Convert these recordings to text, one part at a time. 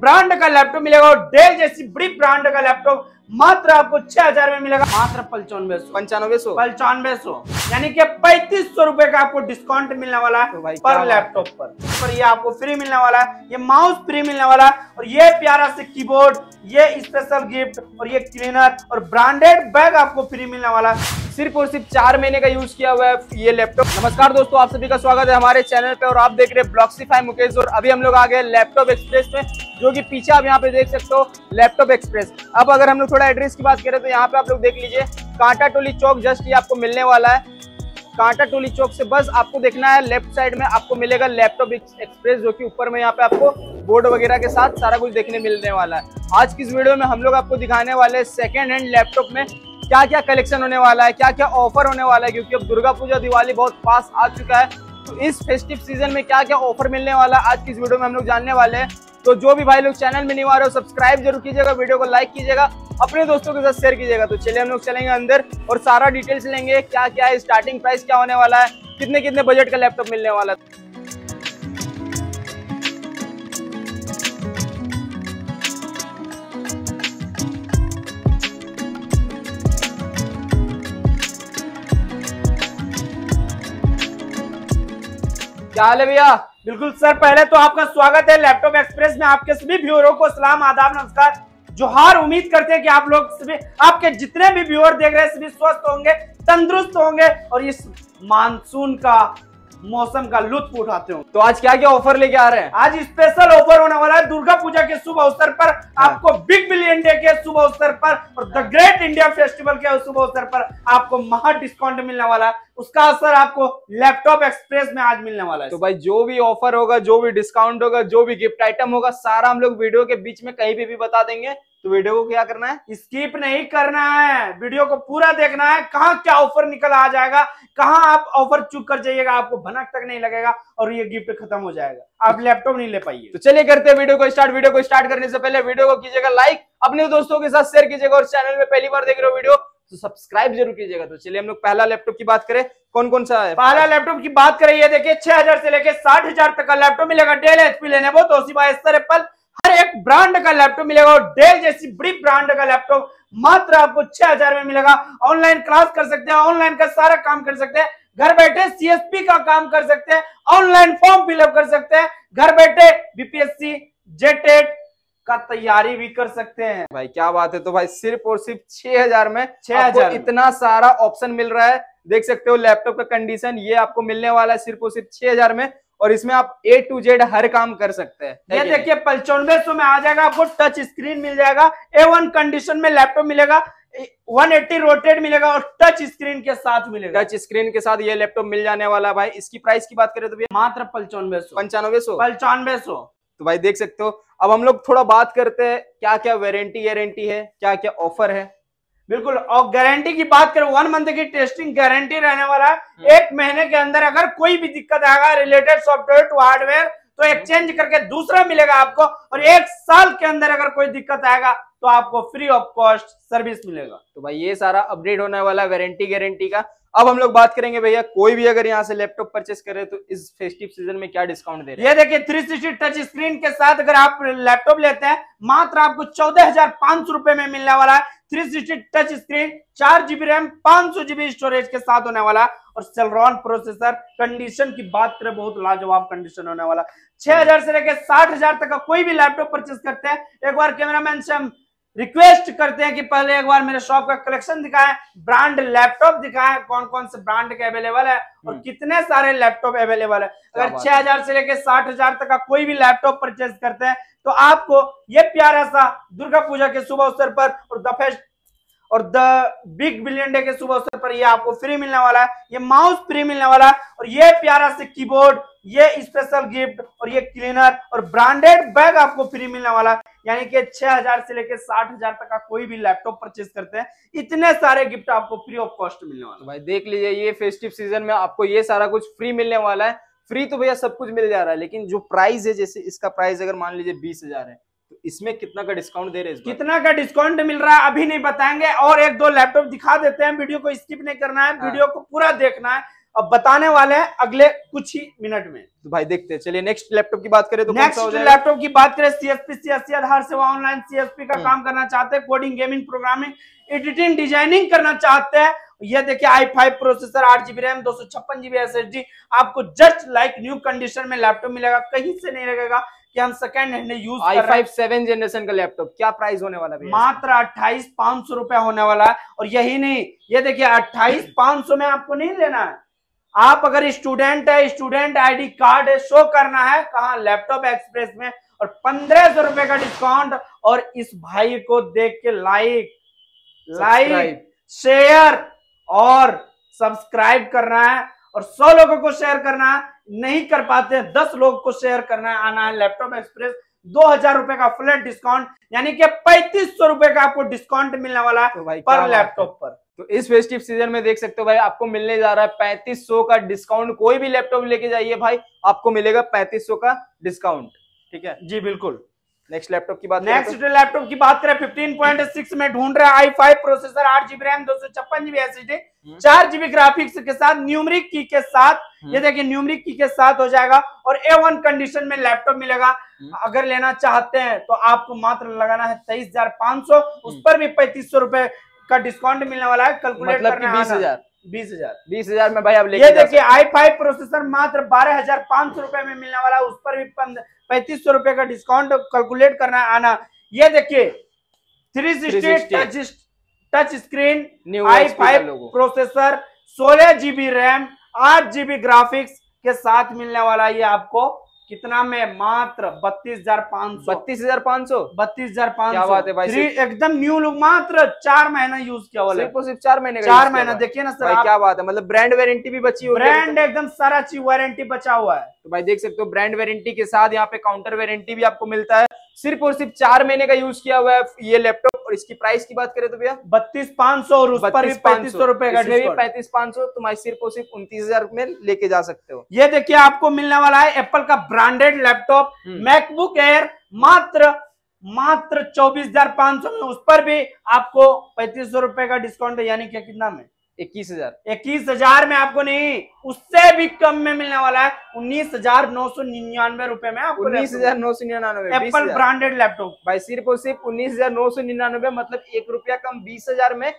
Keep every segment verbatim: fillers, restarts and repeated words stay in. Brand का laptop मिलेगा और डेल जैसी बड़ी ब्रांड का लैपटॉप मात्र आपको छह हजार में मिलेगा, मात्र पंचानवे सौ पंचानवे सौ पंचानवे सौ यानी कि पैंतीस सौ रूपये का आपको डिस्काउंट मिलने वाला है पर लैपटॉप पर, पर ये आपको फ्री मिलने वाला है, ये माउस फ्री मिलने वाला है और ये प्यारा से कीबोर्ड, ये स्पेशल गिफ्ट और ये क्लीनर और ब्रांडेड बैग आपको फ्री मिलने वाला है। सिर्फ और सिर्फ चार महीने का यूज किया हुआ है ये लैपटॉप। नमस्कार दोस्तों, आप सभी का स्वागत है हमारे चैनल पे और आप देख रहे हैं ब्लॉग्सिफाई मुकेश और अभी हम लोग आ गए लैपटॉप एक्सप्रेस में, जो कि पीछे आप यहाँ पे देख सकते हो लैपटॉप एक्सप्रेस। अब अगर हम लोग थोड़ा एड्रेस की बात करें तो यहाँ पे आप लोग देख लीजिए कांटाटोली चौक, जस्ट ये आपको मिलने वाला है। कांटाटोली चौक से बस आपको देखना है, लेफ्ट साइड में आपको मिलेगा लैपटॉप एक्सप्रेस, जो कि ऊपर में यहाँ पे आपको बोर्ड वगैरह के साथ सारा कुछ देखने मिलने वाला है। आज की इस वीडियो में हम लोग आपको दिखाने वाले सेकेंड हैंड लैपटॉप में क्या क्या कलेक्शन होने वाला है, क्या क्या ऑफर होने वाला है, क्योंकि अब दुर्गा पूजा दिवाली बहुत पास आ चुका है, तो इस फेस्टिव सीजन में क्या क्या ऑफर मिलने वाला है आज की इस वीडियो में हम लोग जानने वाले हैं। तो जो भी भाई लोग चैनल में नहीं आ रहे हो सब्सक्राइब जरूर कीजिएगा, वीडियो को लाइक कीजिएगा, अपने दोस्तों के साथ शेयर कीजिएगा। तो चलिए हम लोग चलेंगे अंदर और सारा डिटेल्स लेंगे, क्या क्या है, स्टार्टिंग प्राइस क्या होने वाला है, कितने कितने बजट का लैपटॉप मिलने वाला है। क्या हाल है भैया? बिल्कुल सर, पहले तो आपका स्वागत है लैपटॉप एक्सप्रेस में। आपके सभी व्यूअरों को सलाम, आदाब, नमस्कार, जोहार। उम्मीद करते हैं कि आप लोग सभी, आपके जितने भी व्यूअर देख रहे हैं सभी स्वस्थ होंगे, तंदुरुस्त होंगे और इस मानसून का मौसम का लुत्फ उठाते हो। तो आज क्या क्या ऑफर लेके आ रहे हैं? आज स्पेशल ऑफर होने वाला है दुर्गा पूजा के शुभ अवसर पर, आपको बिग बिलियन डे के शुभ अवसर पर और द ग्रेट इंडिया फेस्टिवल के शुभ अवसर पर आपको महा डिस्काउंट मिलने वाला है। उसका असर आपको लैपटॉप एक्सप्रेस में आज मिलने वाला है। तो भाई जो भी ऑफर होगा, जो भी डिस्काउंट होगा, जो भी गिफ्ट आइटम होगा, सारा हम लोग वीडियो के बीच में कहीं भी, भी बता देंगे। तो वीडियो को क्या करना है? स्किप नहीं करना है, वीडियो को पूरा देखना है, कहाँ क्या ऑफर निकल आ जाएगा, कहाँ आप ऑफर चूक कर जाइएगा, आपको भनक तक नहीं लगेगा और ये गिफ्ट खत्म हो जाएगा, आप लैपटॉप नहीं ले पाइए। तो चलिए करते हैं वीडियो को स्टार्ट। वीडियो को स्टार्ट करने से पहले वीडियो को कीजिएगा लाइक, अपने दोस्तों के साथ शेयर कीजिएगा और चैनल में पहली बार देख रहे हो वीडियो तो सब्सक्राइब जरूर कीजिएगा। तो चलिए हम लोग पहला लैपटॉप की बात करें, कौन कौन सा है? पहला लैपटॉप की बात करें, ये देखिए छह हजार से लेकर साठ हजार तक का लैपटॉप मिलेगा। Dell, HP, Lenovo, Toshiba, Acer, Apple, हर एक ब्रांड का लैपटॉप मिलेगा और डेल जैसी बड़ी ब्रांड का लैपटॉप मात्र आपको छह हजार में मिलेगा। ऑनलाइन क्लास कर सकते हैं, ऑनलाइन का सारा काम कर सकते हैं, घर बैठे सीएसपी का काम कर सकते हैं, ऑनलाइन फॉर्म फिलअप कर सकते हैं, घर बैठे बीपीएससी जेटेट का तैयारी भी कर सकते हैं। भाई क्या बात है। तो भाई सिर्फ और सिर्फ छह हजार में छह हजार इतना सारा ऑप्शन मिल रहा है। देख सकते हो लैपटॉप का कंडीशन, ये आपको मिलने वाला है सिर्फ और सिर्फ छह हजार में और इसमें आप ए टू जेड हर काम कर सकते हैं। ये देखिए पंचानवे सौ में आ जाएगा, आपको टच स्क्रीन मिल जाएगा, ए वन कंडीशन में लैपटॉप मिलेगा, एक सौ अस्सी रोटेट मिलेगा और टच स्क्रीन के साथ मिलेगा। टच स्क्रीन के साथ ये लैपटॉप मिल जाने वाला है। भाई इसकी प्राइस की बात करें तो भैया मात्र पंचानवे सौ पंचानवे सौ पंचानवे सौ तो भाई देख सकते हो। अब हम लोग थोड़ा बात करते हैं क्या क्या वारंटी गारंटी है, क्या क्या ऑफर है। बिल्कुल, और गारंटी की बात करें वन मंथ की टेस्टिंग गारंटी रहने वाला है। एक महीने के अंदर अगर कोई भी दिक्कत आएगा रिलेटेड सॉफ्टवेयर टू हार्डवेयर तो एक्सचेंज करके दूसरा मिलेगा आपको, और एक साल के अंदर अगर कोई दिक्कत आएगा तो आपको फ्री ऑफ कॉस्ट सर्विस मिलेगा। तो भाई ये सारा अपडेट होने वाला है वारंटी गारंटी का। अब हम लोग बात करेंगे भैया, कोई भी अगर यहाँ से लैपटॉप परचेस करे तो इस फेस्टिव सीजन में क्या डिस्काउंट दे रहे हैं? ये देखिए थ्री सिक्सटी टच स्क्रीन के साथ अगर आप लैपटॉप लेते हैं मात्र आपको चौदह हजार पांच सौ रुपए में मिलने वाला है। थ्री सिक्सटी टच स्क्रीन, चार जीबी रैम, पांच सौ जीबी स्टोरेज के साथ होने वाला और सेलरॉन प्रोसेसर। कंडीशन की बात करें बहुत लाजवाब कंडीशन होने वाला। छह हजार से लेकर साठ हजार तक का कोई भी लैपटॉप परचेस करते हैं, एक बार कैमरामैन से हम रिक्वेस्ट करते हैं कि पहले एक बार मेरे शॉप का कलेक्शन दिखाएं, ब्रांड लैपटॉप दिखाएं, कौन कौन से ब्रांड के अवेलेबल है और कितने सारे लैपटॉप अवेलेबल है। अगर छह हजार से लेकर साठ हजार तक का कोई भी लैपटॉप परचेज करते हैं तो आपको ये प्यारा सा दुर्गा पूजा के शुभ अवसर पर और द फेस्ट और द बिग बिलियन डे के शुभ अवसर पर ये आपको फ्री मिलने वाला है, ये माउस फ्री मिलने वाला है और ये प्यारा से कीबोर्ड, ये स्पेशल गिफ्ट और ये क्लीनर और ब्रांडेड बैग आपको फ्री मिलने वाला है। यानी कि छह हजार से लेकर साठ हजार तक का कोई भी लैपटॉप परचेस करते हैं इतने सारे गिफ्ट आपको फ्री ऑफ कॉस्ट मिलने वाला है। भाई देख लीजिए ये फेस्टिव सीजन में आपको ये सारा कुछ फ्री मिलने वाला है। फ्री तो भैया सब कुछ मिल जा रहा है, लेकिन जो प्राइस है, जैसे इसका प्राइस अगर मान लीजिए बीस हजार है तो इसमें कितना का डिस्काउंट दे रहे हैं? कितना का डिस्काउंट मिल रहा है अभी नहीं बताएंगे और एक दो लैपटॉप दिखा देते हैं। वीडियो को स्किप नहीं करना है, वीडियो को पूरा देखना है। अब बताने वाले हैं अगले कुछ ही मिनट में। तो भाई देखते हैं, चलिए नेक्स्ट लैपटॉप की बात करें तो नेक्स्ट लैपटॉप की बात करें सीएसपी सीएससी आधार से ऑनलाइन सीएसपी का काम करना चाहते हैं, coding, gaming, programming, editing, designing करना चाहते हैं। ये देखिए आई फाइव प्रोसेसर, आठ जीबी रैम, दो सौ छप्पन जीबी एस एस डी, आपको जस्ट लाइक न्यू कंडीशन में लैपटॉप मिलेगा। कहीं से नहीं लगेगा कि हम second hand use i five seven generation का लैपटॉप। क्या प्राइस होने वाला है? मात्र अट्ठाईस पांच सौ रुपया होने वाला है। और यही नहीं, ये देखिए अट्ठाईस पांच सौ में आपको नहीं लेना है, आप अगर स्टूडेंट है, स्टूडेंट आईडी कार्ड है, शो करना है कहा लैपटॉप एक्सप्रेस में, और पंद्रह सौ रुपए का डिस्काउंट। और इस भाई को देख के लाइक लाइक शेयर और सब्सक्राइब करना है, और सौ लोगों को शेयर करना है, नहीं कर पाते हैं दस लोग को शेयर करना है। आना है लैपटॉप एक्सप्रेस, दो हजार रुपए का फ्लैट डिस्काउंट, यानी कि पैंतीस सौ रुपए का आपको डिस्काउंट मिलने वाला है तो पर लैपटॉप पर। तो इस फेस्टिव सीजन में देख सकते हो भाई, आपको मिलने जा रहा है पैंतीस सौ का डिस्काउंट। कोई भी लैपटॉप लेके जाइए भाई, आपको मिलेगा पैंतीस सौ का डिस्काउंट। ठीक है जी, बिल्कुल। नेक्स्ट लैपटॉप की बात नेक्स्ट लैपटॉप की बात करें पंद्रह पॉइंट छह में ढूंढ रहा है आई फाइव प्रोसेसर, आठ जीबी रैम, दो सौ छप्पन जीबी एसएसडी, चार जीबी ग्राफिक्स के साथ, न्यूमेरिक की के साथ। ये देखिए न्यूमेरिक की के साथ हो जाएगा, और ए वन कंडीशन में लैपटॉप मिलेगा। अगर लेना चाहते हैं तो आपको मात्र लगाना है तेईस हजार पाँच सौ, उस पर भी पैंतीस सौ रुपए का डिस्काउंट मिलने वाला है। कैलकुलेट करना है बीस हजार बीस हजार बीस हजार में भाई आप लेके। ये देखिए आई फाइव प्रोसेसर मात्र बारह हजार पांच सौ रुपए में मिलने वाला, उस पर भी पैंतीस सौ रुपए का डिस्काउंट। कैलकुलेट करना आना। ये देखिए three sixty touch screen i five processor, सोलह जीबी रैम, आठ जीबी ग्राफिक्स के साथ मिलने वाला। ये आपको कितना में? मात्र बत्तीस हजार पाँच सौ। बत्तीस हजार पाँच सौ बत्तीस हजार पाँच सौ। क्या बात है भाई, एकदम न्यू लुक। मात्र चार महीना यूज किया वाला, सिर्फ और सिर्फ चार महीने चार महीना देखिए ना सर, क्या बात है। मतलब ब्रांड वारंटी भी बची हुई, ब्रांड एकदम सारा चीज वारंटी बचा हुआ है। तो भाई देख सकते हो ब्रांड वारंटी के साथ यहाँ पे काउंटर वारंटी भी आपको मिलता है। सिर्फ और सिर्फ चार महीने का यूज किया हुआ है ये लैपटॉप। और इसकी प्राइस की बात करें तो भैया बत्तीस पांच सौ पैंतीस सौ रुपए का, पैंतीस पांच सौ तुम्हारी सिर्फ और सिर्फ उन्तीस हजार में लेके जा सकते हो। ये देखिए आपको मिलने वाला है एप्पल का ब्रांडेड लैपटॉप मैकबुक एयर, मात्र मात्र चौबीस हजार पांच सौ में, उस पर भी आपको पैंतीस सौ रुपए का डिस्काउंट है। यानी कि कितना में? इक्कीस हजार इक्कीस हजार में आपको नहीं, उससे भी कम में मिलने वाला है। उन्नीस हजार नौ सौ निन्यानवे रुपए में आपको उन्नीस हजार नौ सौ निन्यानवे एप्पल ब्रांडेड लैपटॉप भाई सिर्फ और सिर्फ उन्नीस हजार नौ सौ निन्यानवे मतलब एक रुपया कम, बीस हजार में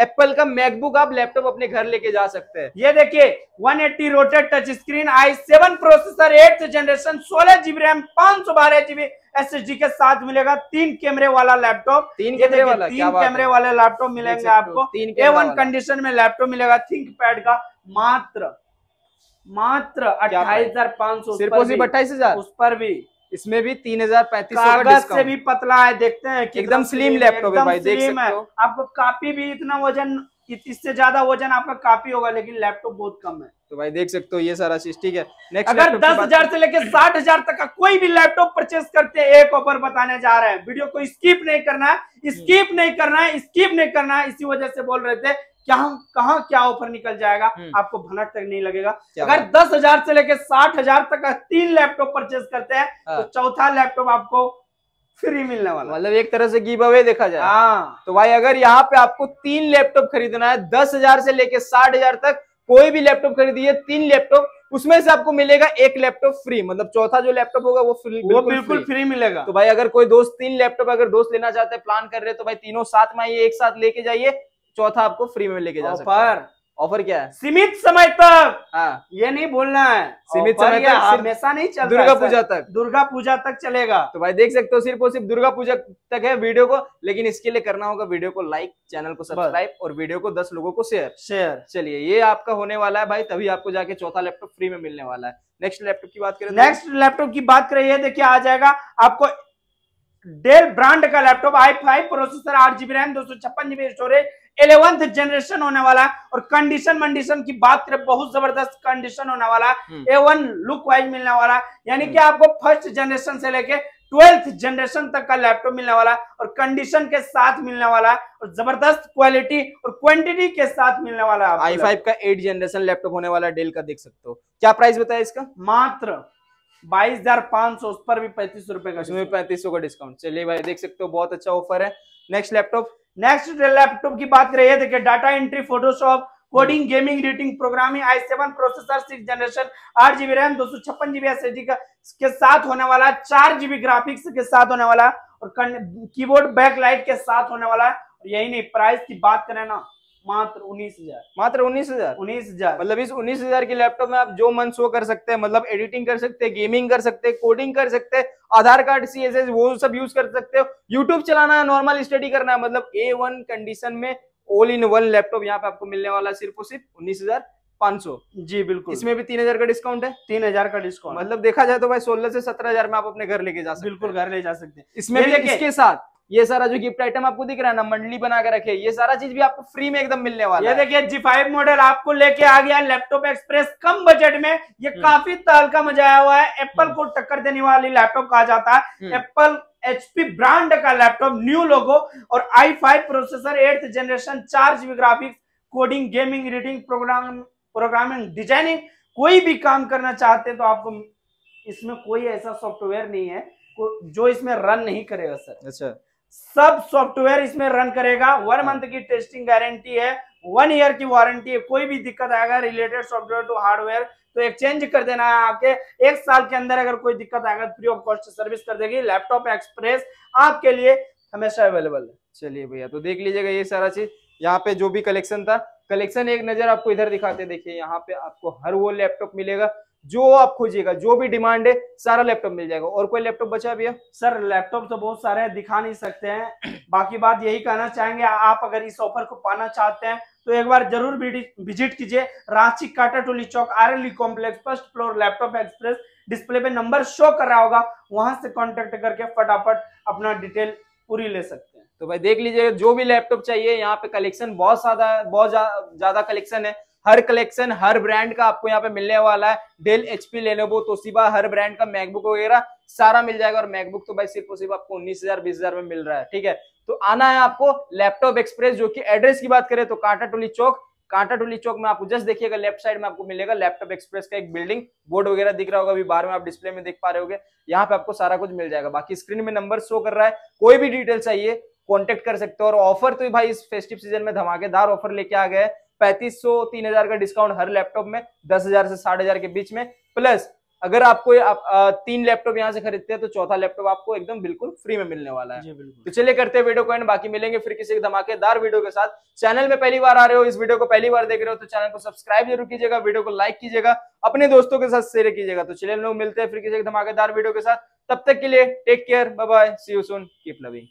एप्पल का मैकबुक आप लैपटॉप अपने घर लेके जा सकते हैं। ये देखिए एक सौ अस्सी rotate touch screen i seven processor, eighth generation, सोलह जीबी रैम, पांच सौ बारह जीबी एस एस डी के साथ मिलेगा। तीन कैमरे वाला लैपटॉप, तीन कैमरे वाला तीन कैमरे वाले लैपटॉप मिलेंगे आपको। ए वन कंडीशन में लैपटॉप मिलेगा, थिंक पैड का, मात्र मात्र अट्ठाईस हजार पांच सौ सिर्फ सिर्फ अट्ठाईस हजार उस पर भी। इसमें भी तीन हजार पैंतीस कागज से भी पतला है, देखते हैं कि एकदम स्लिम लैपटॉप है भाई, देख सकते हो। आपको कापी भी इतना वजन, इससे ज्यादा वजन आपका कापी होगा, लेकिन लैपटॉप बहुत कम है। तो भाई देख सकते हो ये सारा चीज। ठीक है, नेक्स्ट अगर दस हजार से लेकर साठ हजार तक का कोई भी लैपटॉप परचेस करते हैं, एक ऑफर बताने जा रहे हैं। वीडियो को स्किप नहीं करना है, स्किप नहीं करना है, स्किप नहीं करना है। इसी वजह से बोल रहे थे कहाँ क्या ऑफर निकल जाएगा, आपको भनक तक नहीं लगेगा। अगर दस हजार से लेकर साठ हजार तक तीन लैपटॉप परचेस करते हैं तो चौथा लैपटॉप आपको फ्री मिलने वाला, मतलब एक तरह से गिव अवे देखा जाए। हाँ तो भाई अगर यहाँ पे आपको तीन लैपटॉप खरीदना है, दस हजार से लेकर साठ हजार तक कोई भी लैपटॉप खरीदिए, तीन लैपटॉप, उसमें से आपको मिलेगा एक लैपटॉप फ्री, मतलब चौथा जो लैपटॉप होगा वो फ्री, वो बिल्कुल फ्री मिलेगा। तो भाई अगर कोई दोस्त तीन लैपटॉप अगर दोस्त लेना चाहते हैं, प्लान कर रहे हैं, तो भाई तीनों साथ में आइए, एक साथ लेके जाइए, चौथा आपको फ्री में लेके जा सकते हैं। ऑफर क्या है? सीमित समय तक। हाँ ये नहीं बोलना है, सीमित समय तक, हमेशा नहीं चलता, दुर्गा पूजा तक, दुर्गा पूजा तक चलेगा। तो भाई देख सकते हो सिर्फ और सिर्फ दुर्गा पूजा तक है वीडियो को। लेकिन इसके लिए करना होगा वीडियो को लाइक, चैनल को सब्सक्राइब, और वीडियो को दस लोगों को शेयर शेयर चलिए ये आपका होने वाला है भाई, तभी आपको जाके चौथा लैपटॉप फ्री में मिलने वाला है। नेक्स्ट लैपटॉप की बात करें नेक्स्ट लैपटॉप की बात करें ये देखिए आ जाएगा आपको डेल ब्रांड का लैपटॉप, आई फाइव प्रोसेसर, आठ जीबी रैम, दो सौ छप्पन जीबी स्टोरेज, इलेवेंथ जनरेशन होने वाला है। और कंडीशन मंडीशन की बात करें, बहुत जबरदस्त कंडीशन होने वाला है, ए वन लुक वाइज मिलने वाला है। यानी कि आपको फर्स्ट जनरेशन से लेके ट्वेल्थ जनरेशन तक का लैपटॉप मिलने वाला है, और कंडीशन के साथ मिलने वाला है, और जबरदस्त क्वालिटी और क्वांटिटी के साथ मिलने वाला है। आई फाइव का एट जनरेशन लैपटॉप होने वाला है डेल का, देख सकते हो। क्या प्राइस बताया इसका? मात्र बाईस हजार पांच सौ, उस पर भी पैंतीस सौ रुपए का, इसमें पैंतीस सौ का डिस्काउंट। चलिए भाई देख सकते हो बहुत अच्छा ऑफर है। नेक्स्ट लैपटॉप नेक्स्ट लैपटॉप की बात करें, ये देखिए data entry, Photoshop, coding gaming rating programming i seven processor six generation आठ जीबी रैम दो सौ छप्पन जीबी एसएसडी के साथ होने वाला, चार जीबी ग्राफिक्स के साथ होने वाला और कीबोर्ड बैकलाइट के साथ होने वाला। यही नहीं, प्राइस की बात करें ना मात्र उन्नीस हजार, मात्र उन्नीस हजार, उन्नीस हजार। मतलब इस उन्नीस हजार के लैपटॉप में आप जो मन शो कर सकते हैं, मतलब एडिटिंग कर सकते हैं, गेमिंग कर सकते हैं, कोडिंग कर सकते हैं, आधार कार्ड सीएसएस वो सब यूज कर सकते हो, यूट्यूब चलाना है, नॉर्मल स्टडी करना है, मतलब ए वन कंडीशन में ऑल इन वन लैपटॉप यहाँ पे आपको मिलने वाला सिर्फ और सिर्फ उन्नीस हजार पाँच सौ। जी बिल्कुल, इसमें भी तीन हजार का डिस्काउंट है, तीन हजार का डिस्काउंट, मतलब देखा जाए तो भाई सोलह से सत्रह हजार में आप अपने घर लेके जा सकते, बिल्कुल घर ले जा सकते हैं। इसमें भी इसके साथ ये सारा जो गिफ्ट आइटम आपको दिख रहा है ना, मंडली बना के रखे, ये सारा चीज भी आपको फ्री में एकदम मिलने वाला है। ये देखिए जी फाइव मॉडल आपको लेके आ गया लैपटॉप एक्सप्रेस, कम बजट में ये काफी तहलका मचाया हुआ है, एप्पल को टक्कर देने वाली लैपटॉप कहा जाता है। एप्पल एचपी ब्रांड का लैपटॉप, न्यू लोगो और i five processor eighth generation, चार GB graphics, coding gaming reading program programming designing, कोई भी काम करना चाहते हैं तो आपको इसमें कोई ऐसा सॉफ्टवेयर नहीं है जो इसमें रन नहीं करेगा सर। अच्छा, सब सॉफ्टवेयर इसमें रन करेगा, वन मंथ की टेस्टिंग गारंटी है, वन ईयर की वारंटी है, कोई भी दिक्कत आएगा रिलेटेड सॉफ्टवेयर टू हार्डवेयर तो एक्सचेंज कर देना है आपके, एक साल के अंदर अगर कोई दिक्कत आएगा फ्री ऑफ कॉस्ट सर्विस कर देगी। लैपटॉप एक्सप्रेस आपके लिए हमेशा अवेलेबल है। चलिए भैया, तो देख लीजिएगा ये सारा चीज, यहाँ पे जो भी कलेक्शन था, कलेक्शन एक नजर आपको इधर दिखाते, देखिए यहाँ पे आपको हर वो लैपटॉप मिलेगा जो आप खोजिएगा, जो भी डिमांड है सारा लैपटॉप मिल जाएगा। और कोई लैपटॉप बचा भी है सर? लैपटॉप तो बहुत सारे दिखा नहीं सकते हैं, बाकी बात यही कहना चाहेंगे आप अगर इस ऑफर को पाना चाहते हैं तो एक बार जरूर विजिट कीजिए Ranchi Kantatoli Chowk RLE complex first floor. Laptop express display पे नंबर शो कर रहा होगा, वहां से कॉन्टेक्ट करके फटाफट अपना डिटेल पूरी ले सकते हैं। तो भाई देख लीजिए जो भी लैपटॉप चाहिए, यहाँ पे कलेक्शन बहुत ज्यादा बहुत ज्यादा कलेक्शन है, हर कलेक्शन हर ब्रांड का आपको यहाँ पे मिलने वाला है। डेल, एचपी, लेनोवो, तोशिबा, हर ब्रांड का मैकबुक वगैरह सारा मिल जाएगा। और मैकबुक तो भाई सिर्फ और सिर्फ आपको उन्नीस हजार बीस हजार में मिल रहा है। ठीक है, तो आना है आपको लैपटॉप एक्सप्रेस, जो कि एड्रेस की बात करें तो कांटाटोली चौक, कांटाटोली चौक में आपको जस्ट देखिएगा लेफ्ट साइड में आपको मिलेगा लैपटॉप एक्सप्रेस का एक बिल्डिंग, बोर्ड वगैरह दिख रहा होगा, अभी बाहर में आप डिस्प्ले में देख पा रहे होगे। यहाँ पे आपको सारा कुछ मिल जाएगा, बाकी स्क्रीन में नंबर शो कर रहा है, कोई भी डिटेल चाहिए कॉन्टेक्ट कर सकते हो। और ऑफर तो भाई इस फेस्टिव सीजन में धमाकेदार ऑफर लेके आ गए, पैंतीस सौ तीन हजार का डिस्काउंट हर लैपटॉप में, दस हजार से साढ़े हजार के बीच में, प्लस अगर आपको आप, आ, तीन लैपटॉप यहाँ से खरीदते हैं तो चौथा लैपटॉप आपको एकदम बिल्कुल फ्री में मिलने वाला है। तो चलिए करते हैं वीडियो को एंड, बाकी मिलेंगे फिर किसी धमाकेदार वीडियो के साथ। चैनल में पहली बार आ रहे हो, इस वीडियो को पहली बार देख रहे हो तो चैनल को सब्सक्राइब जरूर कीजिएगा, वीडियो को लाइक कीजिएगा, अपने दोस्तों के साथ शेयर कीजिएगा। तो चलिए लोग मिलते हैं फिर किसी धमाकेदार वीडियो के साथ, तब तक के लिए take care, bye bye, see you soon, keep loving.